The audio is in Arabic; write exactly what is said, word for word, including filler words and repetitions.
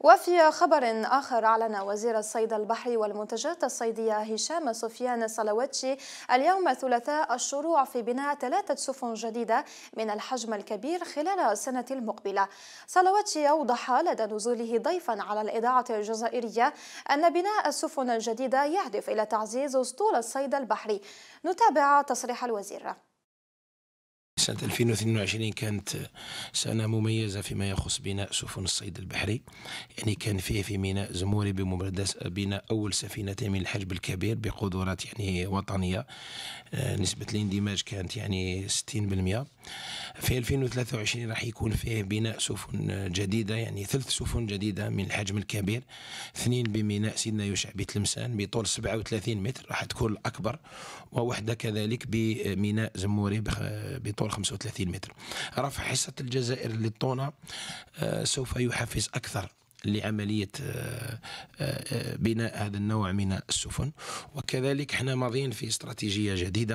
وفي خبر آخر، أعلن وزير الصيد البحري والمنتجات الصيدية هشام سفيان صلواتشي اليوم الثلاثاء الشروع في بناء ثلاثة سفن جديدة من الحجم الكبير خلال السنة المقبلة. صلواتشي أوضح لدى نزوله ضيفا على الإذاعة الجزائرية أن بناء السفن الجديدة يهدف إلى تعزيز أسطول الصيد البحري. نتابع تصريح الوزير. سنة ألفين واثنين وعشرين كانت سنة مميزة فيما يخص بناء سفن الصيد البحري، يعني كان فيه في ميناء زموري بمبادرة بناء أول سفينة من الحجم الكبير بقدرات يعني وطنية، نسبة الاندماج كانت يعني ستين بالمئة. في ألفين وثلاثة وعشرين راح يكون فيه بناء سفن جديدة، يعني ثلاث سفن جديدة من الحجم الكبير، اثنين بميناء سيدنا يوشع بتلمسان بطول سبعة وثلاثين متر راح تكون الأكبر، ووحدة كذلك بميناء زموري بطول خمسة وثلاثين متر. رفع حصة الجزائر للطونة سوف يحفز أكثر لعملية بناء هذا النوع من السفن، وكذلك احنا ماضيين في استراتيجية جديدة